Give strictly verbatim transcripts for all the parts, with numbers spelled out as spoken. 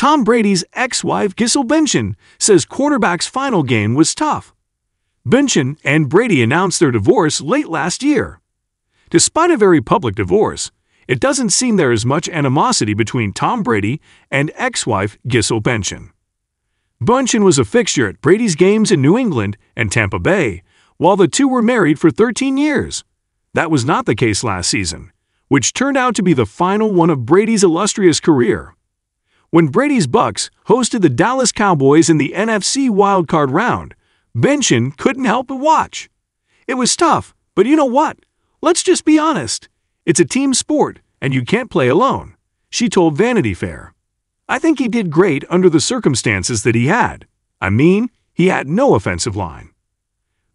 Tom Brady's ex-wife Gisele Bündchen says quarterback's final game was tough. Bündchen and Brady announced their divorce late last year. Despite a very public divorce, it doesn't seem there is much animosity between Tom Brady and ex-wife Gisele Bündchen. Bündchen was a fixture at Brady's games in New England and Tampa Bay, while the two were married for thirteen years. That was not the case last season, which turned out to be the final one of Brady's illustrious career. When Brady's Bucs hosted the Dallas Cowboys in the N F C wildcard round, Bündchen couldn't help but watch. It was tough, but you know what? Let's just be honest. It's a team sport, and you can't play alone, she told Vanity Fair. I think he did great under the circumstances that he had. I mean, he had no offensive line.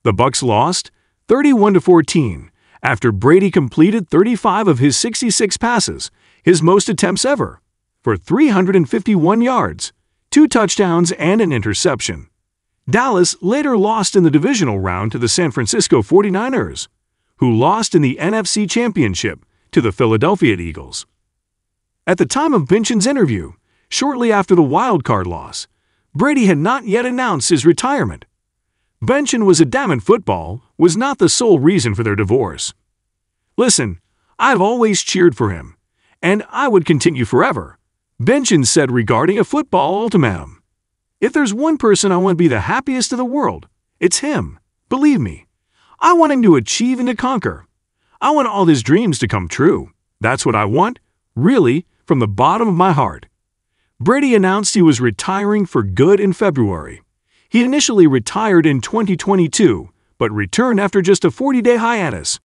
The Bucs lost thirty-one to fourteen after Brady completed thirty-five of his sixty-six passes, his most attempts ever, for three hundred fifty-one yards, two touchdowns and an interception. Dallas later lost in the divisional round to the San Francisco forty-niners, who lost in the N F C Championship to the Philadelphia Eagles. At the time of Bündchen's interview, shortly after the wildcard loss, Brady had not yet announced his retirement. Bündchen was adamant football was not the sole reason for their divorce. Listen, I've always cheered for him, and I would continue forever, Bündchen said regarding a football ultimatum. If there's one person I want to be the happiest in the world, it's him. Believe me, I want him to achieve and to conquer. I want all his dreams to come true. That's what I want, really, from the bottom of my heart. Brady announced he was retiring for good in February. He initially retired in twenty twenty-two, but returned after just a forty-day hiatus.